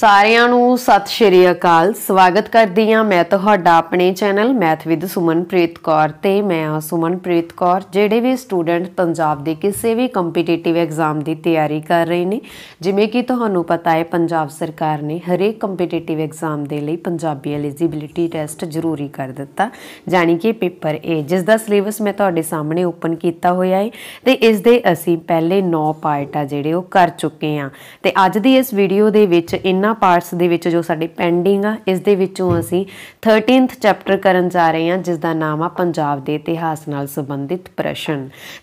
ਸਾਰਿਆਂ ਨੂੰ ਸਤਿ ਸ਼੍ਰੀ ਅਕਾਲ। ਸਵਾਗਤ ਕਰਦੀ ਹਾਂ मैं ਤੁਹਾਡਾ अपने channel math with Sumanpreet Kaur ते मैं हाँ सुमनप्रीत कौर। ਜਿਹੜੇ भी स्टूडेंट पंजाब के किसी भी कंपीटेटिव एग्जाम की तैयारी कर रहे हैं, जिमें कि ਤੁਹਾਨੂੰ पता है पंजाब सरकार ने हरेक कंपीटेटिव एग्जाम के लिए पंजाबी एलिजिबिलिटी टैसट जरूरी कर दिता, जानी कि पेपर ए, जिसका सिलेबस मैं ਤੁਹਾਡੇ सामने ओपन किया होया है। तो इस दे असी पहले 9 पार्ट आ जिहड़े वो कर चुके हैं। तो अज की इस वीडियो के विच इन्हां पार्ट्स दे विच जो साडे पेंडिंग आ, इस दे विचों असीं 13वां चैप्टर करन जा रहे हैं, जिसका नाम आ पंजाब दे इतिहास नाल संबंधित प्रश्न।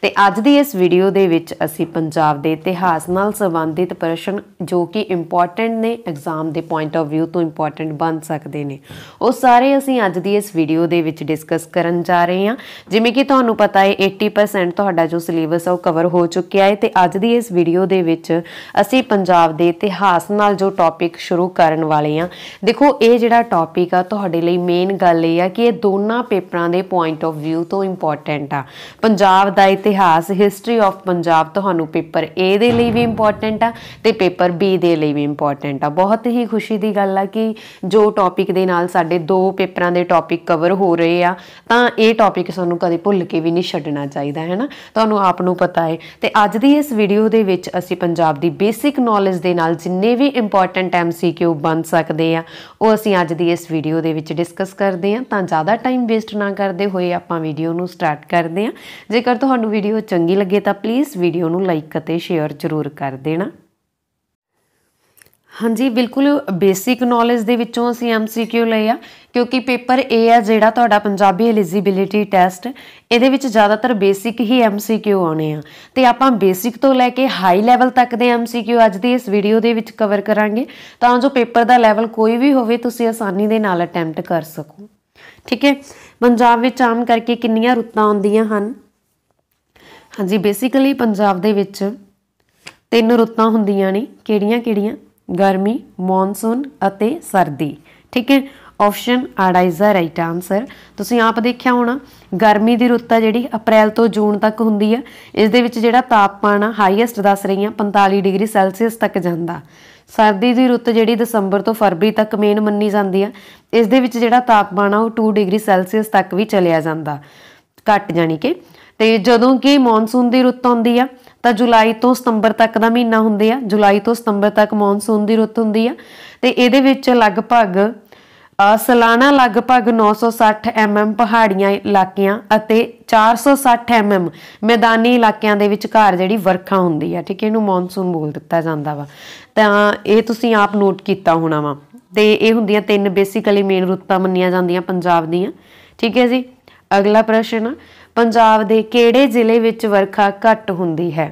तो अज दी इस वीडियो दे विच असीं पंजाब दे इतिहास नाल संबंधित प्रश्न जो कि इंपॉर्टेंट ने, एग्जाम दे पॉइंट ऑफ व्यू तो इंपॉर्टेंट बन सकते हैं, वो सारे असीं अज दी इस वीडियो दे विच डिस्कस करन जा रहे हैं। जिवें कि तुहानूं पता है 80% तुहाडा जो सिलेबस है कवर हो चुकिया है। तो अज दी इस वीडियो दे विच असीं पंजाब दे इतिहास नाल जो टॉपिक शुरू करन वाले हाँ। देखो ये जिहड़ा टॉपिक आ तुहाडे लई मेन गल ये आ कि ये दोनों पेपरां दे पॉइंट ऑफ व्यू तो इंपॉर्टेंट आ। पंजाब दा इतिहास, हिस्टरी ऑफ पंजाब, तुहानूं पेपर ए दे लई भी इंपॉर्टेंट आ ते पेपर बी दे लई भी इंपॉर्टेंट आ। बहुत ही खुशी दी गल आ कि जो टॉपिक दे नाल साडे दो पेपरां दे टॉपिक कवर हो रहे आ, तां ये टॉपिक सानूं कदे भुल के भी नहीं छड्डना चाहीदा है ना, तुहानूं आप नूं पता है। ते अज दी इस वीडियो दे विच असीं पंजाब दी बेसिक नॉलेज दे नाल जिन्ने भी इंपॉर्टेंट MCQ बन सकते हैं वो असीं अज दी इस वीडियो दे विच डिस्कस करते हैं। तो ज़्यादा टाइम वेस्ट ना करते हुए आपां वीडियो नूं स्टार्ट करते हैं। जेकर तुहानूं वीडियो चंगी लगे तो प्लीज़ वीडियो नूं लाइक अते शेयर जरूर कर देना। हाँ जी, बिल्कुल बेसिक नॉलेज दे विचों असीं MCQ लए आ, क्योंकि पेपर ए आ जिहड़ा तुहाडा पंजाबी एलिजिबिलिटी टैसट, इहदे विच ज़्यादातर बेसिक ही MCQ आने आ। तो आपां बेसिक तो लैके हाई लैवल तक दे MCQ अज दी इस वीडियो दे विच कवर करांगे, तां जो पेपर दा लैवल कोई भी होवे तुसीं आसानी दे नाल अटैम्प्ट कर सको। ठीक है, पंजाब विच आम करके किन्नियां रुत्तां आउंदियां हन? हाँ जी, बेसिकली पंजाब दे विच 3 रुत्तां हुंदियां ने। किहड़ियां-किहड़ियां? गर्मी, मॉनसून अते सर्दी। ठीक है, ऑप्शन आड़ा इज द राइट आंसर। तुसीं आप देखिया होना गर्मी की रुत्त जिहड़ी अप्रैल तो जून तक हुंदी है। इस दे विच जिहड़ा तापमान हाईएस्ट दस रही 45 डिग्री सैल्सीयस तक जांदा। सर्दी की रुत्त जिहड़ी दसंबर तो फरवरी तक मेन मन्नी जांदी है। इस दे विच जिहड़ा तापमान आ 2 डिग्री सैल्सीयस तक भी चलिया जांदा, घट जानी कि। तो जदों कि मॉनसून की रुत्त आउंदी आ तो जुलाई तो सितंबर तक का महीना हुंदे आ। जुलाई तो सितंबर तक मॉनसून की रुत्त हुंदी आ। तो इहदे विच लगभग सालाना लगभग 960 mm पहाड़ियाँ इलाकियां अते 460 mm मैदानी इलाकियां दे विच घर जिहड़ी वर्खा हुंदी आ। ठीक है, इहनूं मॉनसून बोल दिता जांदा वा। तां इह तुसीं आप नोट कीता होना वा। ते इह हुंदियां 3 बेसिकली मेन रुत्तां मन्नियां जांदियां पंजाब दियां। ठीक है जी, अगला प्रश्न, पंजाब दे केड़े जिले विच वर्खा घट हुंदी है?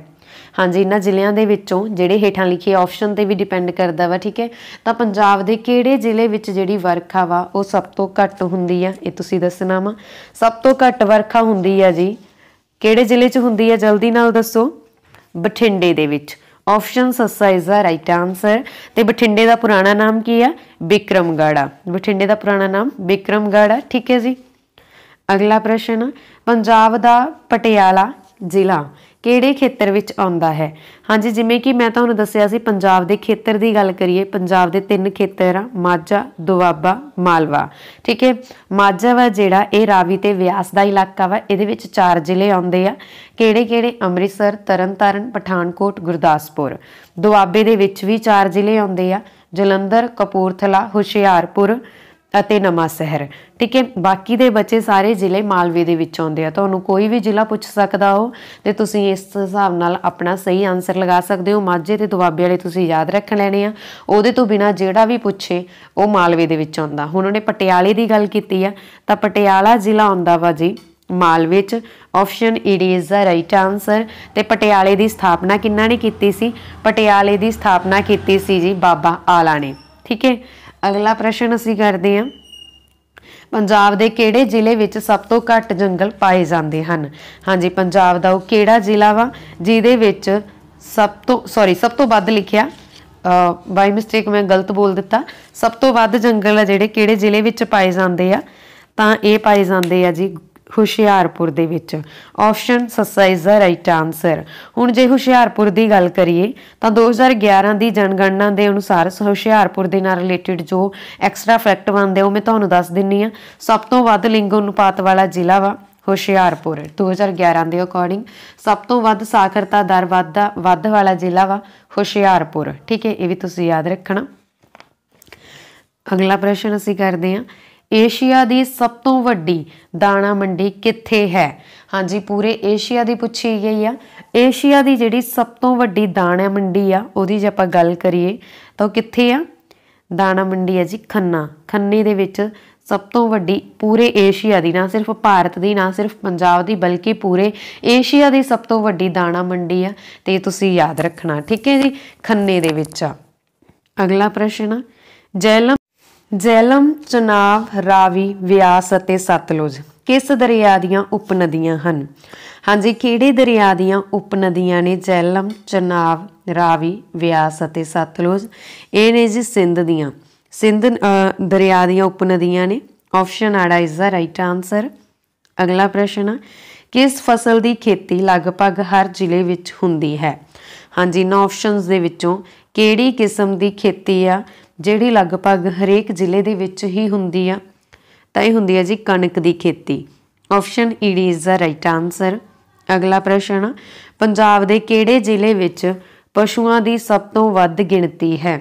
हाँ जी, इन्हां जिलियां दे विचों जिहड़े हेठां लिखे ऑप्शन ते भी डिपेंड करदा वा। ठीक है, तो पंजाब दे केड़े जिले विच जिहड़ी वर्खा वा वो सब तो घट हुंदी आ, ये तुसीं दसना वा। सब तो घट वर्खा हुंदी आ जी केड़े जिले च हुंदी आ, जल्दी नाल दसो। बठिंडे दे विच। ऑप्शन सस्सा इज द राइट आंसर। तो बठिंडे का पुराना नाम की है? बिक्रमगढ़ आ। बठिंडे का पुराना नाम बिक्रमगढ़ आ। ठीक है जी, अगला प्रश्न, पंजाब दा पटियाला जिला केड़े खेतर विच आउंदा है? हाँ जी, जिमें कि मैं तुहानूं दस्सिया सी पंजाब दे खेतर दी गल करिए, पंजाब दे 3 खेतर आ, माझा, दुआबा, मालवा। ठीक है, माझा वा जिहड़ा ये रावी ते व्यास दा इलाका वा, इहदे विच 4 जिले आउंदे आ। केड़े केड़े? अमृतसर, तरनतारन, पठानकोट, गुरदासपुर। दुआबे दे विच भी 4 जिले आउंदे आ, जलंधर, कपूरथला, हुशियारपुर अते नवा शहर। ठीक है, बाकी दे बचे सारे जिले मालवे दे विच आउंदे आ। तुहानूं कोई भी जिला पुछ सकदा हो ते तुसीं इस हिसाब नाल अपना सही आंसर लगा सकदे हो। माझे ते दुआबे वाले तुसीं याद रख लैणे आ, उहदे तो बिना जिहड़ा भी पुछे वो मालवे दे विच आउंदा। हुण उन्हें पटियाले दी गल कीती आ तां पटियाला जिला आउंदा वा जी मालवे च। ऑप्शन ईडी इज द राइट आंसर। तो पटियाले दी स्थापना किन्हां ने कीती सी? पटियाले दी स्थापना कीती सी जी बाबा आला ने। ठीक है, अगला प्रश्न असीं करदे हां, पंजाब दे केड़े जिले विच सब तो घट जंगल पाए जांदे हन? हाँ जी, पंजाब दा ओह केड़ा जिला वा जिहदे विच सब तो वध लिखिया, बाई मिस्टेक मैं गलत बोल दिता। सब तो वध जंगल आ जिहड़े केड़े जिले विच पाए जांदे आ, तां इह पाए जांदे आ जी ਹੁਸ਼ਿਆਰਪੁਰ ਦੇ ਵਿੱਚ। Option 7 is the right answer. ਹੁਣ ਜੇ ਹੁਸ਼ਿਆਰਪੁਰ ਦੀ ਗੱਲ ਕਰੀਏ ਤਾਂ 2011 ਦੀ ਜਨਗਣਨਾ ਦੇ ਅਨੁਸਾਰ ਹੁਸ਼ਿਆਰਪੁਰ ਦੇ ਨਾਲ ਰਿਲੇਟਿਡ ਜੋ ਐਕਸਟਰਾ ਫੈਕਟ ਬਣਦੇ ਉਹ ਮੈਂ ਤੁਹਾਨੂੰ ਦੱਸ ਦਿੰਨੀ ਆ। ਸਭ ਤੋਂ ਵੱਧ ਲਿੰਗ ਅਨੁਪਾਤ ਵਾਲਾ ਜ਼ਿਲ੍ਹਾ ਵਾ ਹੁਸ਼ਿਆਰਪੁਰ 2011 ਦੇ ਅਕੋਰਡਿੰਗ। ਸਭ ਤੋਂ ਵੱਧ ਸਾਖਰਤਾ ਦਰ ਵੱਧ ਵਾਲਾ ਜ਼ਿਲ੍ਹਾ ਵਾ ਹੁਸ਼ਿਆਰਪੁਰ, ਠੀਕ ਹੈ, ਇਹ ਵੀ ਤੁਸੀਂ ਯਾਦ ਰੱਖਣਾ। ਅਗਲਾ ਪ੍ਰਸ਼ਨ ਅਸੀਂ ਕਰਦੇ ਹਾਂ, ਏਸ਼ੀਆ ਦੀ ਸਭ ਤੋਂ ਵੱਡੀ ਦਾਣਾ ਮੰਡੀ ਕਿੱਥੇ ਹੈ? ਹਾਂਜੀ, ਪੂਰੇ ਏਸ਼ੀਆ ਦੀ ਪੁੱਛੀ ਗਈ ਆ। ਏਸ਼ੀਆ ਦੀ ਜਿਹੜੀ ਸਭ ਤੋਂ ਵੱਡੀ ਦਾਣਾ ਮੰਡੀ ਆ ਉਹਦੀ ਜੇ ਆਪਾਂ ਗੱਲ ਕਰੀਏ ਤਾਂ ਉਹ ਕਿੱਥੇ ਆ? ਦਾਣਾ ਮੰਡੀ ਹੈ ਜੀ ਖੰਨਾ। ਖੰਨੇ ਦੇ ਵਿੱਚ ਸਭ ਤੋਂ ਵੱਡੀ, ਪੂਰੇ ਏਸ਼ੀਆ ਦੀ, ਨਾ ਸਿਰਫ ਭਾਰਤ ਦੀ, ਨਾ ਸਿਰਫ ਪੰਜਾਬ ਦੀ, ਬਲਕਿ ਪੂਰੇ ਏਸ਼ੀਆ ਦੀ ਸਭ ਤੋਂ ਵੱਡੀ ਦਾਣਾ ਮੰਡੀ ਆ, ਤੇ ਤੁਸੀਂ ਯਾਦ ਰੱਖਣਾ, ਠੀਕ ਹੈ ਜੀ, ਖੰਨੇ ਦੇ ਵਿੱਚ ਆ। ਅਗਲਾ ਪ੍ਰਸ਼ਨ ਆ, ਜੇਹਲਮ, ਚਨਾਬ, ਰਾਵੀ, ਬਿਆਸ ਅਤੇ ਸਤਲੁਜ ਕਿਸ ਦਰਿਆ ਦੀਆਂ ਉਪਨਦੀਆਂ ਹਨ? ਹਾਂਜੀ, ਕਿਹੜੇ ਦਰਿਆ ਦੀਆਂ ਉਪਨਦੀਆਂ ਨੇ ਜੇਹਲਮ, ਚਨਾਬ, ਰਾਵੀ, ਬਿਆਸ ਅਤੇ ਸਤਲੁਜ? ਇਹ ਨੇ ਜੀ ਸਿੰਧ ਦਰਿਆ ਦੀਆਂ ਉਪਨਦੀਆਂ ਨੇ। ਆਪਸ਼ਨ ਆੜਾ ਇਜ਼ ਦਾ ਰਾਈਟ ਆਨਸਰ। ਅਗਲਾ ਪ੍ਰਸ਼ਨ ਆ, ਕਿਸ ਫਸਲ ਦੀ ਖੇਤੀ ਲਗਭਗ ਹਰ ਜ਼ਿਲ੍ਹੇ ਵਿੱਚ ਹੁੰਦੀ ਹੈ? ਹਾਂਜੀ, ਇਹਨਾਂ ਆਪਸ਼ਨਸ ਦੇ ਵਿੱਚੋਂ ਕਿਹੜੀ ਕਿਸਮ ਦੀ ਖੇਤੀ ਆ ਜਿਹੜੀ ਲਗਭਗ ਹਰੇਕ ਜ਼ਿਲ੍ਹੇ ਦੇ ਵਿੱਚ ਹੀ ਹੁੰਦੀ ਆ? ਤਾਂ ਇਹ ਹੁੰਦੀ ਆ ਜੀ ਕਣਕ ਦੀ ਖੇਤੀ। ਆਪਸ਼ਨ ਈ ਡੀ ਇਜ਼ ਦਾ ਰਾਈਟ ਆਨਸਰ। ਅਗਲਾ ਪ੍ਰਸ਼ਨ ਆ, ਪੰਜਾਬ ਦੇ ਕਿਹੜੇ ਜ਼ਿਲ੍ਹੇ ਵਿੱਚ ਪਸ਼ੂਆਂ ਦੀ ਸਭ ਤੋਂ ਵੱਧ ਗਿਣਤੀ ਹੈ?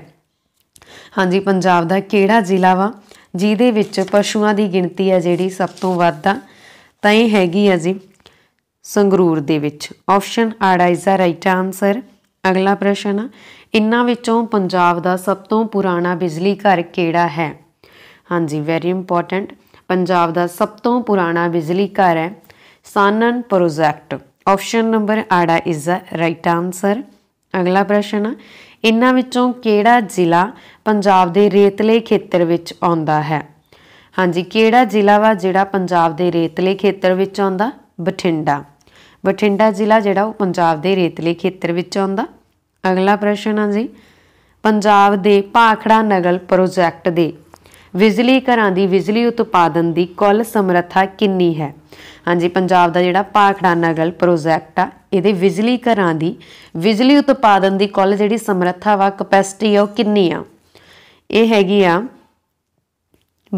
ਹਾਂਜੀ, ਪੰਜਾਬ ਦਾ ਕਿਹੜਾ ਜ਼ਿਲ੍ਹਾ ਵਾ ਜਿਹਦੇ ਵਿੱਚ ਪਸ਼ੂਆਂ ਦੀ ਗਿਣਤੀ ਆ ਜਿਹੜੀ ਸਭ ਤੋਂ ਵੱਧ ਆ? ਤਾਂ ਇਹ ਹੈਗੀ ਆ ਜੀ ਸੰਗਰੂਰ ਦੇ ਵਿੱਚ। ਆਪਸ਼ਨ ਆੜਾ ਇਜ਼ ਦਾ ਰਾਈਟ ਆਨਸਰ। ਅਗਲਾ ਪ੍ਰਸ਼ਨ ਆ, ਇਹਨਾਂ ਵਿੱਚੋਂ ਪੰਜਾਬ ਦਾ ਸਭ ਤੋਂ ਪੁਰਾਣਾ ਬਿਜਲੀ ਘਰ ਕਿਹੜਾ ਹੈ? ਹਾਂਜੀ, ਵੈਰੀ ਇੰਪੋਰਟੈਂਟ, ਪੰਜਾਬ ਦਾ ਸਭ ਤੋਂ ਪੁਰਾਣਾ ਬਿਜਲੀ ਘਰ ਹੈ ਸਾਨਨ ਪ੍ਰੋਜੈਕਟ। ਆਪਸ਼ਨ ਨੰਬਰ ਆੜਾ ਇਜ਼ ਦਾ ਰਾਈਟ ਆਨਸਰ। ਅਗਲਾ ਪ੍ਰਸ਼ਨ ਆ, ਇਹਨਾਂ ਵਿੱਚੋਂ ਕਿਹੜਾ ਜ਼ਿਲ੍ਹਾ ਪੰਜਾਬ ਦੇ ਰੇਤਲੇ ਖੇਤਰ ਵਿੱਚ ਆਉਂਦਾ ਹੈ? ਹਾਂਜੀ, ਕਿਹੜਾ ਜ਼ਿਲ੍ਹਾ ਵਾ ਜਿਹੜਾ ਪੰਜਾਬ ਦੇ ਰੇਤਲੇ ਖੇਤਰ ਵਿੱਚ ਆਉਂਦਾ? ਬਠਿੰਡਾ ਜ਼ਿਲ੍ਹਾ ਜਿਹੜਾ ਉਹ ਪੰਜਾਬ ਦੇ ਰੇਤਲੇ ਖੇਤਰ ਵਿੱਚ ਆਉਂਦਾ। ਅਗਲਾ ਪ੍ਰਸ਼ਨ ਆ ਜੀ, ਪੰਜਾਬ ਦੇ ਭਾਖੜਾ ਨਗਲ ਪ੍ਰੋਜੈਕਟ ਦੇ ਬਿਜਲੀ ਘਰਾਂ ਦੀ ਬਿਜਲੀ ਉਤਪਾਦਨ ਦੀ ਕੁੱਲ ਸਮਰੱਥਾ ਕਿੰਨੀ ਹੈ? ਹਾਂਜੀ, ਪੰਜਾਬ ਦਾ ਜਿਹੜਾ ਭਾਖੜਾ ਨਗਲ ਪ੍ਰੋਜੈਕਟ ਆ ਇਹਦੇ ਬਿਜਲੀ ਘਰਾਂ ਦੀ ਬਿਜਲੀ ਉਤਪਾਦਨ ਦੀ ਕੁੱਲ ਜਿਹੜੀ ਸਮਰੱਥਾ ਵਾ, ਕਪੈਸਿਟੀ ਆ, ਉਹ ਕਿੰਨੀ ਆ? ਇਹ ਹੈਗੀ ਆ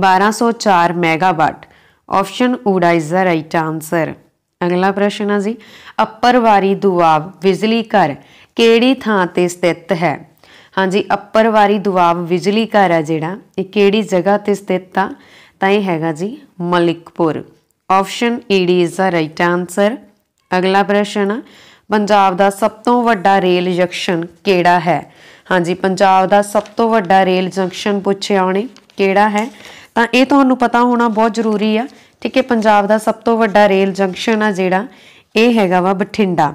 1204 ਮੈਗਾਵਾਟ। ਆਪਸ਼ਨ ਊੜਾ ਇਜ਼ ਦਾ ਰਾਈਟ ਆਨਸਰ। ਅਗਲਾ ਪ੍ਰਸ਼ਨ ਆ ਜੀ, ਅੱਪਰਵਾਰੀ ਦੁਆਬ ਬਿਜਲੀ ਘਰ ਕਿਹੜੀ ਥਾਂ ਤੇ ਸਥਿਤ ਹੈ? ਹਾਂਜੀ, ਅੱਪਰਵਾਰੀ ਦੁਆਬ ਬਿਜਲੀ ਘਰ ਆ ਜਿਹੜਾ ਇਹ ਕਿਹੜੀ ਜਗ੍ਹਾ ਤੇ ਸਥਿਤ ਆ? ਤਾਂ ਇਹ ਹੈਗਾ ਜੀ ਮਲਿਕਪੁਰ। ਆਪਸ਼ਨ ਈ ਡੀ ਇਜ਼ ਦਾ ਰਾਈਟ ਆਨਸਰ। ਅਗਲਾ ਪ੍ਰਸ਼ਨ ਆ, ਪੰਜਾਬ ਦਾ ਸਭ ਤੋਂ ਵੱਡਾ ਰੇਲ ਜੰਕਸ਼ਨ ਕਿਹੜਾ ਹੈ? ਹਾਂਜੀ, ਪੰਜਾਬ ਦਾ ਸਭ ਤੋਂ ਵੱਡਾ ਰੇਲ ਜੰਕਸ਼ਨ ਪੁੱਛਿਆ ਉਹਨੇ ਕਿਹੜਾ ਹੈ? ਤਾਂ ਇਹ ਤੁਹਾਨੂੰ ਪਤਾ ਹੋਣਾ ਬਹੁਤ ਜ਼ਰੂਰੀ ਆ, ਠੀਕ ਹੈ। ਪੰਜਾਬ ਦਾ ਸਭ ਤੋਂ ਵੱਡਾ ਰੇਲ ਜੰਕਸ਼ਨ ਆ ਜਿਹੜਾ ਇਹ ਹੈਗਾ ਵਾ Bathinda.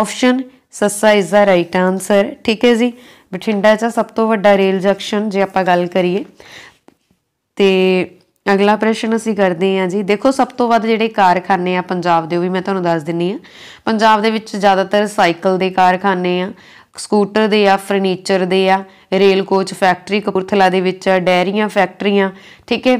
Option 7 is the right answer, ਠੀਕ ਹੈ ਜੀ। ਬਠਿੰਡਾ 'ਚ ਸਭ ਤੋਂ ਵੱਡਾ ਰੇਲ ਜੰਕਸ਼ਨ ਜੇ ਆਪਾਂ ਗੱਲ ਕਰੀਏ ਤੇ ਅਗਲਾ ਪ੍ਰਸ਼ਨ ਅਸੀਂ ਕਰਦੇ ਹਾਂ ਜੀ, ਦੇਖੋ ਸਭ ਤੋਂ ਵੱਧ ਜਿਹੜੇ ਕਾਰਖਾਨੇ ਆ ਪੰਜਾਬ ਦੇ ਉਹ ਵੀ ਮੈਂ ਤੁਹਾਨੂੰ ਦੱਸ ਦਿੰਨੀ ਆ। ਪੰਜਾਬ ਦੇ ਵਿੱਚ ਜ਼ਿਆਦਾਤਰ ਸਾਈਕਲ ਦੇ ਕਾਰਖਾਨੇ ਆ, ਸਕੂਟਰ ਦੇ ਆ, ਫਰਨੀਚਰ ਦੇ ਆ, ਰੇਲ ਕੋਚ ਫੈਕਟਰੀ ਕਪੂਰਥਲਾ ਦੇ ਵਿੱਚ ਆ, ਡੈਰੀਆਂ ਫੈਕਟਰੀਆਂ, ਠੀਕ ਹੈ,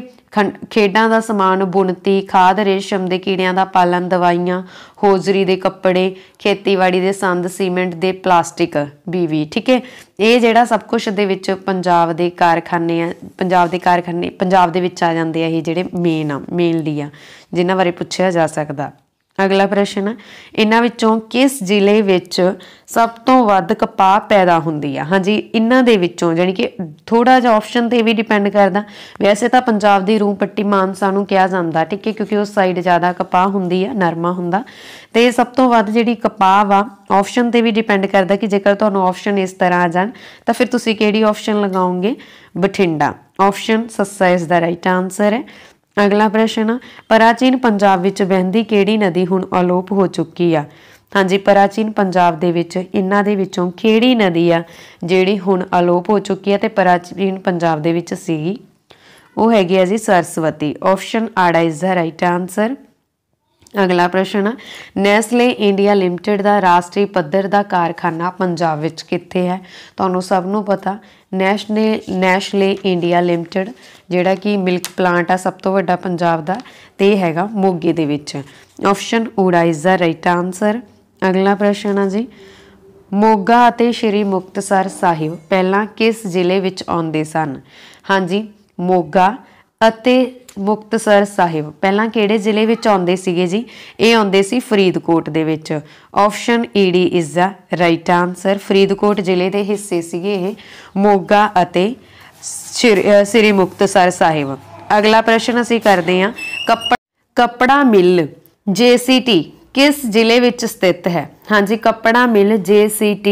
ਖੇਡਾਂ ਦਾ ਸਮਾਨ, ਬੁਣਤੀ, ਖਾਦ, ਰੇਸ਼ਮ ਦੇ ਕੀੜਿਆਂ ਦਾ ਪਾਲਣ, ਦਵਾਈਆਂ, ਹੋਜ਼ਰੀ ਦੇ ਕੱਪੜੇ, ਖੇਤੀਬਾੜੀ ਦੇ ਸੰਦ, ਸੀਮੈਂਟ ਦੇ, ਪਲਾਸਟਿਕ, ਬੀਵੀ, ਠੀਕ ਹੈ। ਇਹ ਜਿਹੜਾ ਸਭ ਕੁਝ ਦੇ ਵਿੱਚ ਪੰਜਾਬ ਦੇ ਕਾਰਖਾਨੇ ਆ, ਪੰਜਾਬ ਦੇ ਵਿੱਚ ਆ ਜਾਂਦੇ ਆ, ਇਹ ਜਿਹੜੇ ਮੇਨਲੀ ਆ ਜਿਨ੍ਹਾਂ ਬਾਰੇ ਪੁੱਛਿਆ ਜਾ ਸਕਦਾ। ਅਗਲਾ ਪ੍ਰਸ਼ਨ, ਇਹਨਾਂ ਵਿੱਚੋਂ ਕਿਸ ਜ਼ਿਲ੍ਹੇ ਵਿੱਚ ਸਭ ਤੋਂ ਵੱਧ ਕਪਾਹ ਪੈਦਾ ਹੁੰਦੀ ਆ? ਹਾਂਜੀ, ਇਹਨਾਂ ਦੇ ਵਿੱਚੋਂ ਜਾਨੀ ਕਿ ਥੋੜਾ ਜਿਹਾ ਆਪਸ਼ਨ ਤੇ ਵੀ ਡਿਪੈਂਡ ਕਰਦਾ। ਵੈਸੇ ਤਾਂ ਪੰਜਾਬ ਦੀ ਰੂਹ ਪੱਟੀ ਮਾਨਸਾ ਨੂੰ ਕਿਹਾ ਜਾਂਦਾ, ਠੀਕ ਹੈ, ਕਿਉਂਕਿ ਉਸ ਸਾਈਡ ਜ਼ਿਆਦਾ ਕਪਾਹ ਹੁੰਦੀ ਆ, ਨਰਮਾ ਹੁੰਦਾ, ਤੇ ਸਭ ਤੋਂ ਵੱਧ ਜਿਹੜੀ ਕਪਾਹ ਵਾ ਆਪਸ਼ਨ ਤੇ ਵੀ ਡਿਪੈਂਡ ਕਰਦਾ ਕਿ ਜੇਕਰ ਤੁਹਾਨੂੰ ਆਪਸ਼ਨ ਇਸ ਤਰ੍ਹਾਂ ਆ ਜਾਣ ਤਾਂ ਫਿਰ ਤੁਸੀਂ ਕਿਹੜੀ ਆਪਸ਼ਨ ਲਗਾਓਗੇ? ਬਠਿੰਡਾ। ਆਪਸ਼ਨ 7 ਇਸ ਦਾ ਰਾਈਟ ਆਨਸਰ ਹੈ। ਅਗਲਾ ਪ੍ਰਸ਼ਨ, ਪ੍ਰਾਚੀਨ ਪੰਜਾਬ ਵਿੱਚ ਵਹਿੰਦੀ ਕਿਹੜੀ ਨਦੀ ਹੁਣ ਅਲੋਪ ਹੋ ਚੁੱਕੀ ਆ? ਹਾਂਜੀ, ਪ੍ਰਾਚੀਨ ਪੰਜਾਬ ਦੇ ਵਿੱਚ ਇਹਨਾਂ ਦੇ ਵਿੱਚੋਂ ਕਿਹੜੀ ਨਦੀ ਆ ਜਿਹੜੀ ਹੁਣ ਅਲੋਪ ਹੋ ਚੁੱਕੀ ਆ ਤੇ ਪ੍ਰਾਚੀਨ ਪੰਜਾਬ ਦੇ ਵਿੱਚ ਸੀਗੀ? ਉਹ ਹੈਗੀ ਆ ਜੀ ਸਰਸਵਤੀ। ਆਪਸ਼ਨ ਆੜਾ ਇਜ਼ ਦਾ ਰਾਈਟ ਆਨਸਰ। अगला प्रश्न है नैस्ले इंडिया लिमिटेड का राष्ट्रीय पद्धर का कारखाना पंजाब विच कित्थे है। तुहानूं सबनों पता नैस्ले इंडिया लिमिटेड जिहड़ा कि मिल्क प्लांट आ सब तो वड्डा पंजाब का ते हैगा मोगे दे विच। ऑप्शन ऊड़ा इज द राइट आंसर। अगला प्रश्न है जी मोगा अते श्री मुक्तसर साहिब पहला किस जिले विच आउंदे सन। हाँ जी मोगा अते मुक्तसर साहिब पहला केड़े जिले विच आउंदे सीगे जी, ये आउंदे सी फरीदकोट दे विच। ऑप्शन ईडी is the right answer. Faridkot जिले के हिस्से सीगे ये मोगा अते श्री मुक्तसर साहिब। अगला प्रश्न असीं करदे हां कपड़ा मिल JCT किस जिले विच स्थित है। हाँ जी कपड़ा मिल JCT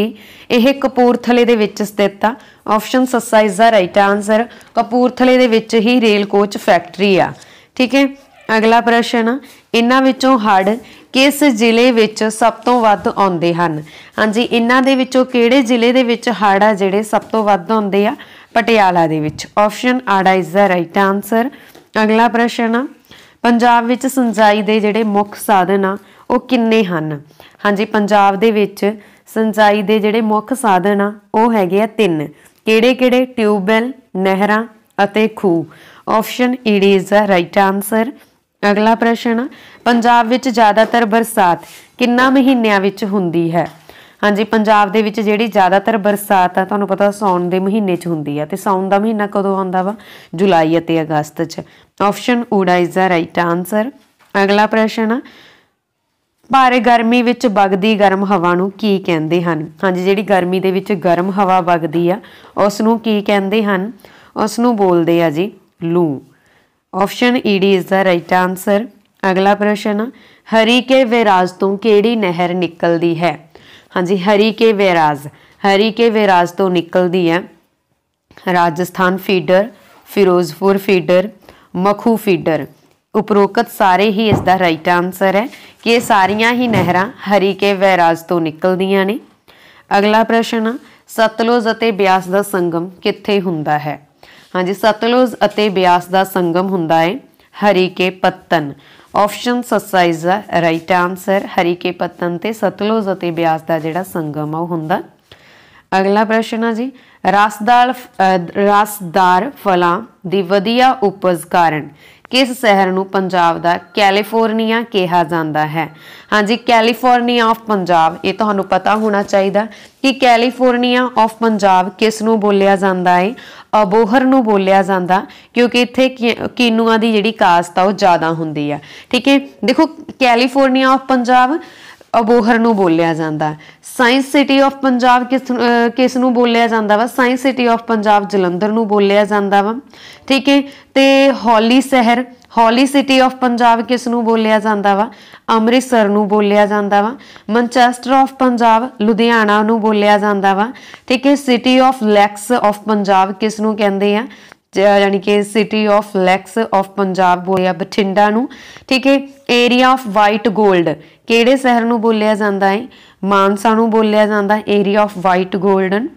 यह कपूरथले दे विच स्थित आ। ऑप्शन सस्सा इज द राइट आंसर। कपूरथले दे विच ही रेल कोच फैक्टरी आ, ठीक है। अगला प्रश्न इन्हां विचों हड़ किस जिले विच सब तो वध आउंदे हन। हाँ जी इन्हां दे विचों किहड़े जिले दे विच हड़ आ जिहड़े सब तो वध आउंदे आ, पटियाला दे विच। ऑप्शन आड़ा इज द राइट आंसर। अगला प्रश्न पंजाब विच सिंचाई दे जिहड़े मुख साधन आ वो किन्ने हन। हाँ जी पंजाब दे विच सिंचाई दे जिहड़े मुख साधन आ वो हैगे आ तीन, किहड़े किहड़े ट्यूबवैल नहरां अते खूह। ऑप्शन ईडी इज द राइट आंसर। अगला प्रश्न पंजाब विच ज़्यादातर बरसात किन्ना महीनों विच हुंदी है। हाँ जी पंजाब दे विच जिहड़ी ज़्यादातर बरसात आ तुहानूं पता सौण दे महीने च हुंदी है, ते सौण दा महीना कदों आउंदा वा जुलाई अते अगस्त च। ऑप्शन ऊड़ा इज द राइट आंसर। अगला प्रश्न भारी गर्मी विच वगदी गर्म हवा नूं की कहंदे हन। हाँ जी जिहड़ी गर्मी दे विच गर्म हवा वगदी आ उस नूं की कहंदे हन, उस नूं बोलदे आ जी लू। ऑप्शन ईडी इज द राइट आंसर। अगला प्रश्न हरीके बैराज तों किहड़ी नहर निकलदी है। हाँ जी हरीके बैराज तों निकलदी है Rajasthan feeder, Firozpur feeder, Makhu feeder. उपरोक्त सारे ही इसका राइट आंसर है कि ये सारिया ही नहरां हरीके बैराज तो निकलदियां ने। अगला प्रश्न सतलुज अते ब्यास का संगम कित्थे हुंदा है। हाँ जी सतलुज अते ब्यास का संगम हुंदा है हरीके पत्तन। ऑप्शन सस्सा is the right answer. Harike Pattan ते सतलुज अते ब्यास का जिहड़ा संगम आ हुंदा। अगला प्रश्न जी रसदार फलां दी वधिया उपज कारण किस शहर नूं पंजाब दा कैलीफोर्निया कहा जाता है। हाँ जी कैलीफोर्निया ऑफ पंजाब ये तुहानूं पता होना चाहिए कि कैलीफोर्निया ऑफ पंजाब किस नूं बोलिया जाता है, अबोहर नूं बोलिया जाता क्योंकि इत्थे किन्नुआं दी जिहड़ी कास्ट आ वो ज़्यादा हुंदी आ, ठीक है। देखो कैलीफोर्निया ऑफ पंजाब अबोहर नूं बोलिया जाता। साइंस सिटी ऑफ पंजाब किस नूं बोलिया जाता वा, science city of Punjab Jalandhar नूं बोलिया जाता वा, ठीक है। तो हौली शहर हौली सिटी ऑफ पंजाब किस नूं बोलिया जाता वा, अमृतसर नूं बोलिया जाता वा। मैनचेस्टर ऑफ पंजाब लुधियाना नूं बोलिया जाता वा, ठीक है। City of lakes of Punjab किस नूं कहंदे आ, यानी कि city of lakes of Punjab बोलिया बठिंडा नूं, ठीक है। एरिया ऑफ वाइट गोल्ड किहड़े शहर नूं बोलिया जाता है, मानसा नूं बोलिया जाता एरिया ऑफ वाइट गोल्डन,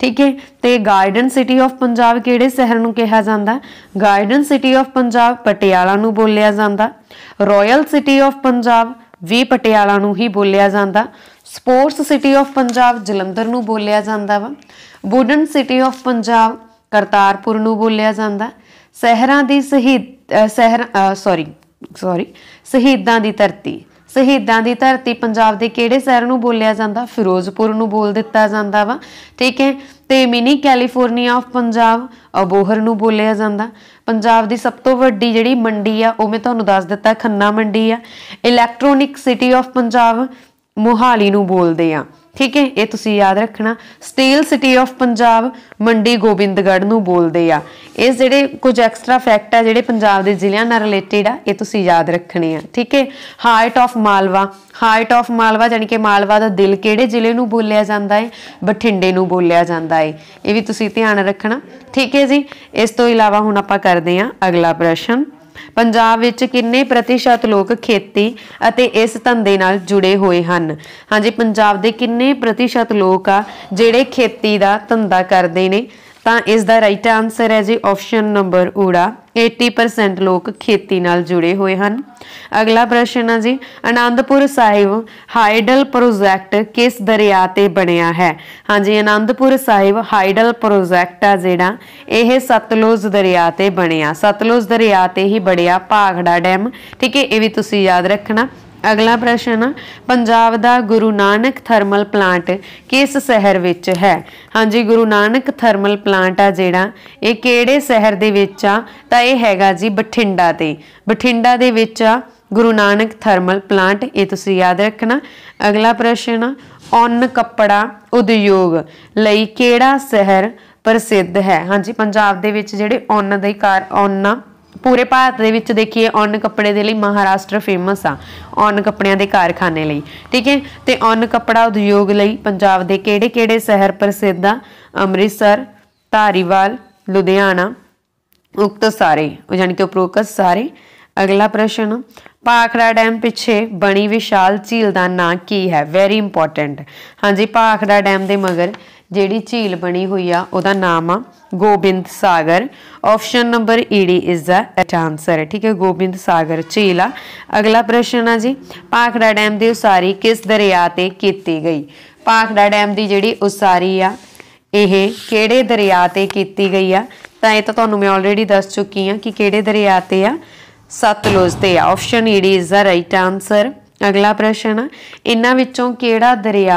ठीक है। तो गार्डन सिटी ऑफ पंजाब किहड़े शहर नूं कहा जाता, garden city of Punjab Patiala नूं बोलिया जाता। रॉयल सिटी ऑफ पंजाब भी पटियाला नूं ही बोलिया जाता। Sports city of Punjab Jalandhar नूं बोलिया जाता वा। Wooden city of Punjab Kartarpur नूं बोलिया जाता। शहरां दी शहीदां दी धरती पंजाब दे किहड़े शहर नूं बोलिया जाता, फिरोजपुर नूं बोल दिता जाता वा, ठीक है। तो mini California of Punjab Abohar नूं बोलिया जाता। पंजाब दी सब तो वड्डी जिहड़ी मंडी आ वो मैं तुहानूं दस दिता खन्ना मंडी आ। Electronic city of Punjab Mohali नूं बोलदे आ, ठीक है, ये तुसीं याद रखना। Steel city of Punjab Mandi Gobindgarh नूं बोलदे आ। इस जिहड़े कुछ एक्सट्रा फैक्ट आ जिहड़े पंजाब दे जिल़्यां नाल रिलेटिड आ ये तुसीं याद रखने आ, ठीक है। हार्ट ऑफ मालवा यानी कि मालवा दा दिल किहड़े जिले नूं बोलिया जाता है, बठिंडे नूं बोलिया जाता है, ये भी तुसीं ध्यान रखना, ठीक है जी। इस तो इलावा हुण आपां करदे आ अगला प्रश्न पंजाब विच किन्ने प्रतिशत लोग खेती अते इस धंधे नाल जुड़े हुए हैं। हाँ जी पंजाब दे किन्ने प्रतिशत लोग आ जिहड़े खेती दा धंधा करदे ने। तो इसका राइट आंसर है जी ऑप्शन नंबर ऊड़ा 80% लोग खेती नाल जुड़े हुए हैं। अगला प्रश्न है जी आनंदपुर साहिब हाइडल प्रोजैक्ट किस दरिया ते बनिया है? हाँ जी आनंदपुर साहिब हाइडल प्रोजैक्ट आ जिहड़ा यह सतलुज दरिया ते बनिया, सतलुज दरिया ते ही बनिया भाखड़ा डैम, ठीक है ये भी तुसीं याद रखना। अगला प्रश्न पंजाब दा गुरु नानक थर्मल प्लांट किस शहर विच है? हाँ जी गुरु नानक थर्मल प्लांट आ जिहड़ा ये किहड़े शहर दे विच आ तां ये हैगा जी बठिंडा दे, बठिंडा दे विच आ गुरु नानक थर्मल प्लांट, ये तुसीं याद रखना। अगला प्रश्न ऊन कपड़ा उद्योग लई किहड़ा शहर प्रसिद्ध है? हाँ जी पंजाब दे विच जिहड़े ऊन दे ऊन पूरे भारत दे विच देखिए ऊन कपड़े दे लई महाराष्ट्र फेमस आ ऊन कपड़ियां दे कारखाने लई, ठीक है तो ऊन कपड़ा उद्योग लई पंजाब दे केड़े केड़े शहर प्रसिद्ध आ? अमृतसर, धारीवाल, लुधियाना, उक्त सारे यानी कि उपरोक्त सारे। अगला प्रश्न भाखड़ा डैम पिछे बनी विशाल झील का नां की है? Very important. हाँ जी भाखड़ा डैम के मगर जिहड़ी झील बनी हुई आ उहदा नाम आ गोबिंद सागर, ऑप्शन नंबर ईडी इज द राइट आंसर, ठीक है गोबिंद सागर झील आ। अगला प्रश्न है जी भाखड़ा डैम की उसारी किस दरिया ते कीती गई? भाखड़ा डैम की जिहड़ी उसारी आ यह किहड़े दरिया ते कीती गई आ तां ये तां तुहानूं मैं ऑलरेडी दस चुकी हाँ कि किहड़े दरिया ते आ, सतलुज ते आ, ऑप्शन ईडी इज द राइट आंसर। अगला प्रश्न इन्हां विच्चों किहड़ा दरिया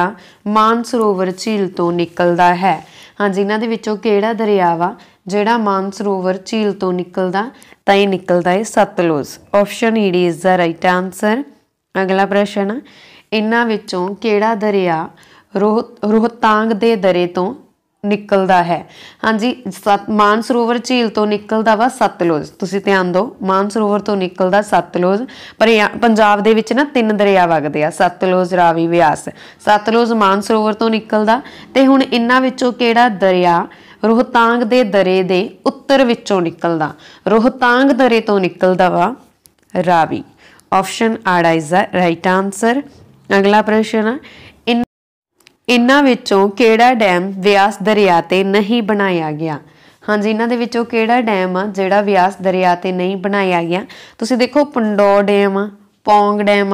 मानसरोवर झील तो निकलदा है? हाँ जी इन्हां दे विच्चों किहड़ा दरिया वा जिहड़ा मानसरोवर झील तो निकलदा तां ये निकलदा है सतलुज, ऑप्शन ईडी इज द राइट आंसर। अगला प्रश्न इन्हां विच्चों किहड़ा दरिया रोहतांग दे दरे तो निकलदा है? हाँ जी मानसरोवर झील तो निकलदा वा सतलुज, तुसीं ध्यान दो मानसरोवर तो निकलदा सतलुज, पर पंजाब दे विच ना तीन दरिया वगदे आ सतलुज, रावी, ब्यास। सतलुज मानसरोवर तो निकलदा ते हुण इन्हां विचों किहड़ा दरिया रोहतांग दे दरे दे उत्तर विचों निकलदा? रोहतांग दरे तो निकलदा वा रावी, ऑप्शन आड़ा इज द राइट आंसर। अगला प्रश्न इन्हां विचों केड़ा डैम व्यास दरिया ते नहीं बनाया गया? हाँ जी इन्हां दे विचों केड़ा डैम आ जिहड़ा व्यास दरिया ते नहीं बनाया गया? तुसीं देखो पंडौर डैम, पौंग डैम,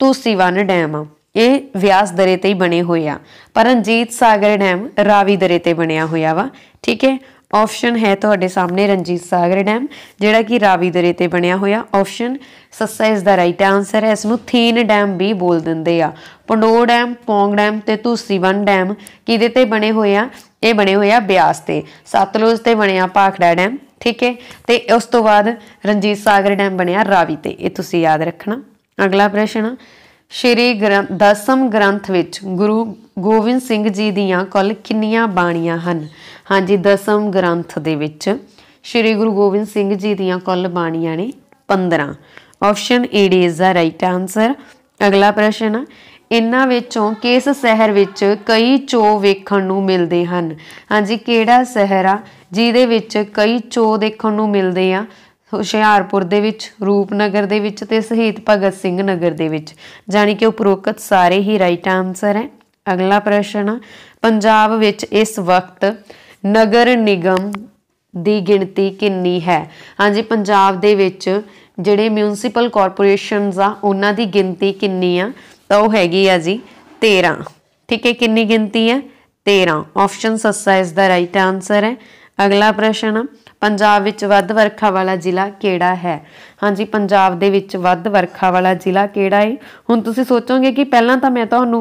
तुसीवन डैम आ ये व्यास दरे ते ही बने हुए आ, पर रंजीत सागर डैम रावी दरे ते बनिया होया वा, ठीक है ऑप्शन है तुहाडे सामने रंजीत सागर डैम जिहड़ा कि रावी दरे ते बनिया होया, ऑप्शन सस्सा इज द राइट आंसर है। इसनूं थीन डैम भी बोल दिंदे आ, पंडोर डैम, पौंग डैम ते तुसीवन डैम किहदे ते बने होए आ? ये बने होए आ ब्यास ते, सतलुज ते बनिया भाखड़ा डैम, ठीक है ते उस तो बाद रंजीत सागर डैम बनिया रावी ते, ये तुसीं याद रखना। अगला प्रश्न श्री ग्रंथ दसम ग्रंथ विच गुरु गोविंद सिंह जी दियां कुल कितनियां बाणियां हन? हाँ जी दसम ग्रंथ दे विच श्री गुरु गोविंद सिंह जी दियां कुल बाणियां ने 15, ऑप्शन ए डी इज द राइट आंसर। अगला प्रश्न इन्हां विचों किस शहर विच कई चो वेखण नूं मिलदे हन? हाँ जी किहड़ा शहर आ जिहदे विच कई चो देखण नूं मिलदे आ? ਹੁਸ਼ਿਆਰਪੁਰ ਦੇ ਵਿੱਚ, ਰੂਪਨਗਰ ਦੇ ਵਿੱਚ ਤੇ ਸ਼ਹੀਦ ਭਗਤ ਸਿੰਘ ਨਗਰ ਦੇ ਵਿੱਚ, ਜਾਣੀ ਕਿ ਉਪਰੋਕਤ ਸਾਰੇ ਹੀ ਰਾਈਟ ਆਨਸਰ ਹੈ। ਅਗਲਾ ਪ੍ਰਸ਼ਨ ਪੰਜਾਬ ਵਿੱਚ ਇਸ ਵਕਤ ਨਗਰ ਨਿਗਮ ਦੀ ਗਿਣਤੀ ਕਿੰਨੀ ਹੈ? ਹਾਂਜੀ ਪੰਜਾਬ ਦੇ ਵਿੱਚ ਜਿਹੜੇ ਮਿਊਨਿਸਪਲ ਕਾਰਪੋਰੇਸ਼ਨਸ ਆ ਉਹਨਾਂ ਦੀ ਗਿਣਤੀ ਕਿੰਨੀ ਆ ਤਾਂ ਉਹ ਹੈਗੀ ਆ ਜੀ 13, ਠੀਕ ਹੈ ਕਿੰਨੀ ਗਿਣਤੀ ਹੈ 13, ਆਪਸ਼ਨ ਸੱਸਾ ਇਸ ਦਾ ਰਾਈਟ ਆਨਸਰ ਹੈ। ਅਗਲਾ ਪ੍ਰਸ਼ਨ पंजाब विच वध वर्खा वाला जिला केड़ा है? हाँ जी पंजाब दे विच वध वर्खा वाला जिला केड़ा है? हुण तुसीं सोचोगे कि पहलां तां मैं तुहानूं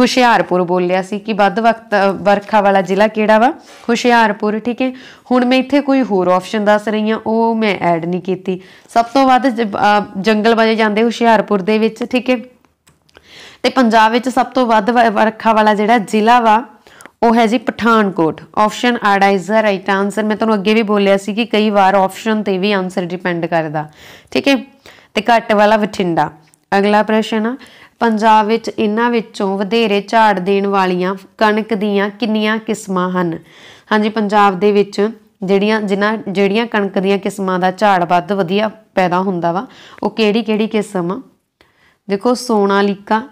हुशियारपुर बोलिया सी कि वध वर्खा वाला जिला केड़ा वा हुशियारपुर, ठीक है हुण मैं इत्थे कोई होर ऑप्शन दस रही हाँ वो मैं ऐड नहीं कीती, सब तो वध जंगल बचे जांदे हुशियारपुर दे विच, ठीक है ते पंजाब विच सब तो वध वर्खा वाला जिहड़ा जिला वा वो है जी पठानकोट, ऑप्शन आड़ा इज द राइट आंसर। मैं तुहानूं अगे भी बोलिया सी कि कई बार ऑप्शन ते भी आंसर डिपेंड करदा, ठीक है ते घट वाला बठिंडा। अगला प्रश्न पंजाब विच इन्हां विचों वधेरे झाड़ देण वालियां कणक दीयां किन्नियां किस्मां हन? हाँ जी पंजाब दे विच ਜਿਹੜੀਆਂ कणक दीयां किस्मां दा झाड़ ਵੱਧ ਵਧੀਆ ਪੈਦਾ ਹੁੰਦਾ ਵਾ ਉਹ ਕਿਹੜੀ ਕਿਹੜੀ किस्म? देखो सोनालीका,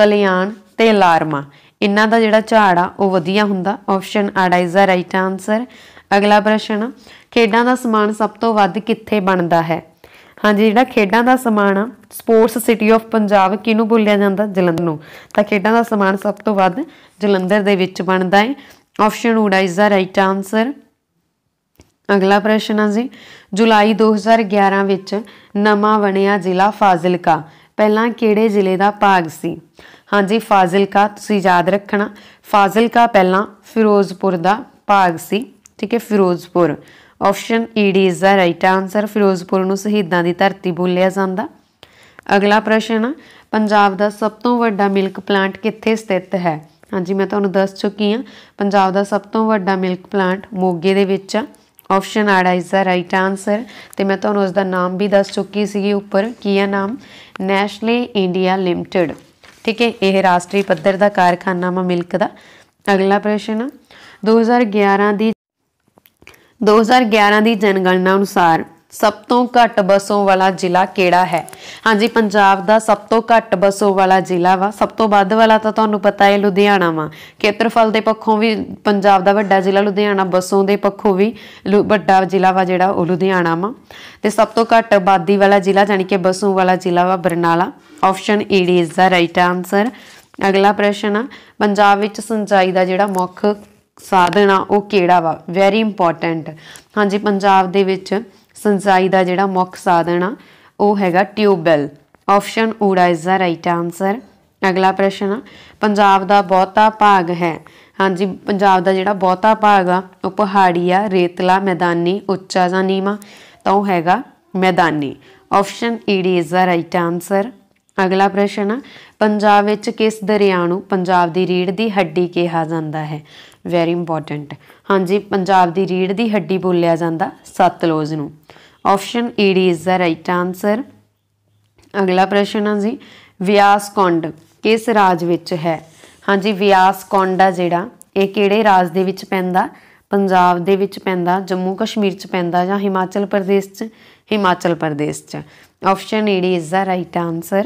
कल्याण ते लारमा, इन्हां दा जिहड़ा झाड़ आ ओह वधिया हुंदा। ऑप्शन आड़ा इज दा राइट आंसर। अगला प्रश्न, खेडां दा समान सब तो वध कित्थे बनदा है? हाँ जी, जिहड़ा खेडां दा समान आ स्पोर्ट्स सिटी ऑफ पंजाब किहनूं बोलिया जांदा? जलंधर नूं। तां खेडां दा समान सब तो वध जलंधर दे विच बनदा है। ऑप्शन ऊड़ा इज दा राइट आंसर। अगला प्रश्न है जी, जुलाई 2011 विच नवां बनिया जिला फाजिलका पहला किहड़े जिले का भाग सी? हाँ जी, फाजिलका तुसीं याद रखना, फाजिलका पहला फिरोजपुर का भाग सी, ठीक है, फिरोजपुर। ऑप्शन ई डी is the right answer. Firozpur नूं शहीदां दी धरती बोलिया जांदा। अगला प्रश्न, पंजाब का सब तो वड्डा मिल्क प्लांट कित्थे स्थित है? हाँ जी, मैं तुहानूं दस चुकी हाँ, पंजाब का सब तो वड्डा मिल्क प्लांट मोगे दे विच। ऑप्शन आड़ा इज द राइट आंसर। तो मैं तुहानूं उसका नाम भी दस चुकी सी उपर, की है नाम? नैशनल इंडिया लिमिटेड, ठीक है, यह राष्ट्रीय पद्धर का कारखाना वा मिल्क का। अगला प्रश्न, 2011 की जनगणना अनुसार सब तो घट बसों वाला जिला केड़ा है? हाँ जी, पंजाब का सब तो घट बसों वाला जिला वा, सब तो वध वाला तो तुहानूं पता है लुधियाना वा। खेत्रफल के पक्षों भी पंजाब का वड्डा जिला लुधियाना, बसों के पक्षों भी वड्डा जिला वा जिहड़ा वो लुधियाना वा। तो सब तो घट आबादी वाला जिला जानी कि बसों वाला जिला वा बरनाला। ऑप्शन ई डी इज द राइट आंसर। अगला प्रश्न, पंजाब विच सिंचाई का जिहड़ा मुख साधन आ वो केड़ा वा? Very important. हाँ जी, पंजाब दे विच सिंचाई का जिहड़ा मुख्य साधन आ वो हैगा ट्यूबवैल। ऑप्शन ऊड़ा इज द राइट आंसर। अगला प्रश्न, पंजाब का बहुता भाग है? हाँ जी, पंजाब का जिहड़ा बहुता भाग आ वो पहाड़ी आ, रेतला, मैदानी, उच्चा जां नीवा, तो हैगा मैदानी। ऑप्शन ई डी इज द राइट आंसर। अगला प्रश्न, पंजाब विच किस दरिया नूं पंजाब दी रीढ़ दी हड्डी कहा जाता है? Very important. हाँ जी, पंजाब दी रीढ़ दी हड्डी बोलिया जाता सतलुज नूं। ऑप्शन ई डी इज द राइट आंसर। अगला प्रश्न है जी, व्यास कौंड किस राज विच है? हाँ जी, व्यास कौंड आ जिहड़ा ये किहड़े राज दे विच पैंदा? पंजाब दे विच पैंदा, जम्मू कश्मीर च पैंदा जां हिमाचल प्रदेश च? हिमाचल प्रदेश च। ऑप्शन ई डी is the right answer.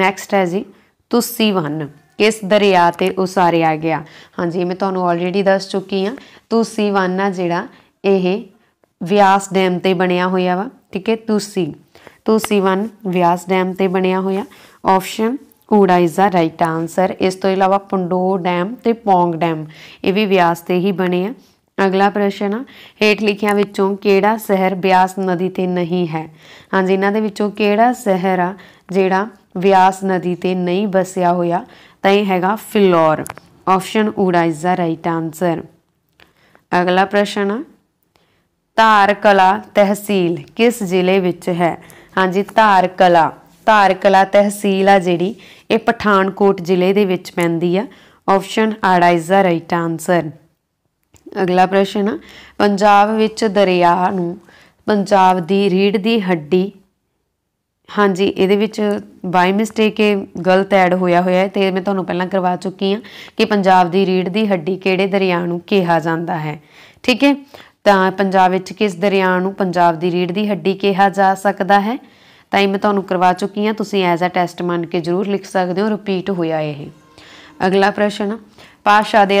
Next है जी, तुसी वन किस दरिया ते उसारिया गया? हाँ जी, मैं तुहानूं ऑलरेडी दस चुकी हाँ, तुसी वन आ जिहड़ा ये व्यास डैम ते बनिया होया वा, ठीक है, तुसी वन व्यास डैम ते बनिया होया। ऑप्शन ऊड़ा इज द राइट आंसर। इस तो इलावा पंडोह डैम ते पौंग डैम ये भी व्यास ते ही बने हैं। अगला प्रश्न, हेठ लिखिया विचों केड़ा शहर ब्यास नदी ते नहीं है? हाँ जी, इन्हां दे विचों केड़ा शहर आ जिहड़ा व्यास नदी ते नहीं बसिया होया? तो यह हैगा फिलौर। ऑप्शन ऊड़ा इज द राइट आंसर। अगला प्रश्न, धार कला तहसील किस जिले विच है? हाँ जी, धार कला तहसील आ जिहड़ी ये पठानकोट जिले दे विच पैंदी आ। ऑप्शन आड़ा इज द राइट आंसर। अगला प्रश्न, पंजाब विच दरिया नूं पंजाब दी रीढ़ दी हड्डी, हाँ जी, ये बाई मिसटेक गलत ऐड होया तो मैं तुहानूं पहलां करवा चुकी हाँ कि पंजाब दी रीढ़ दी हड्डी किहड़े दरिया नूं कहा जाता है, ठीक है। तो पंजाब विच किस दरिया नूं पंजाब दी रीढ़ दी हड्डी कहा जा सकता है? तो ये मैं तुहानूं करवा चुकी हाँ, तुसीं एज अ टैस्ट मन के जरूर लिख सकते हो, रिपीट होया ये। अगला प्रश्न, भाषा के